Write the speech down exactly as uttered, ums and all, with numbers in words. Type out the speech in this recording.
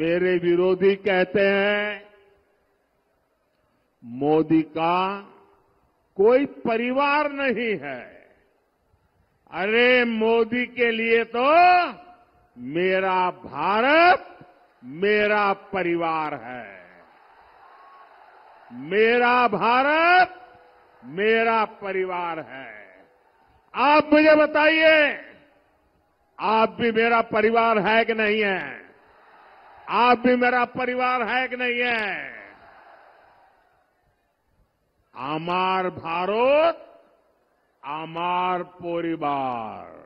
मेरे विरोधी कहते हैं मोदी का कोई परिवार नहीं है, अरे मोदी के लिए तो मेरा भारत मेरा परिवार है, मेरा भारत मेरा परिवार है। आप मुझे बताइए, आप भी मेरा परिवार है कि नहीं है? आप भी मेरा परिवार है कि नहीं है? आमार भारत आमार परिवार।